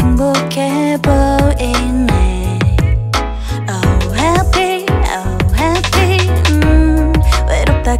행복해 보이네 Oh happy, oh happy 외롭다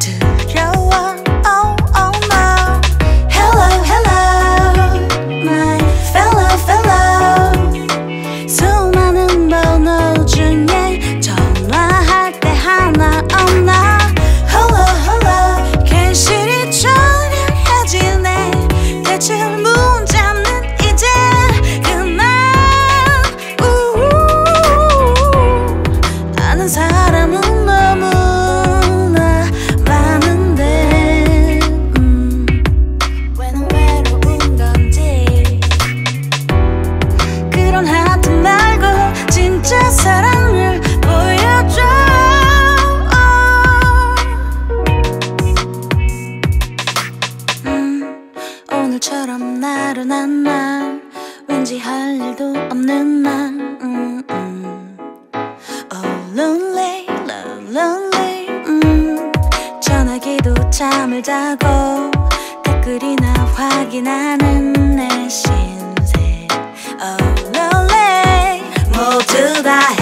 두려워 Oh oh no Hello hello my fellow fellow 수많은 번호 중에 전화할 때 하나 없나 오늘처럼 나른한 날 왠지 할 일도 없는 날 Oh lonely, lonely 전화기도 잠을 자고 댓글이나 확인하는 내 신세 Oh lonely 모두 다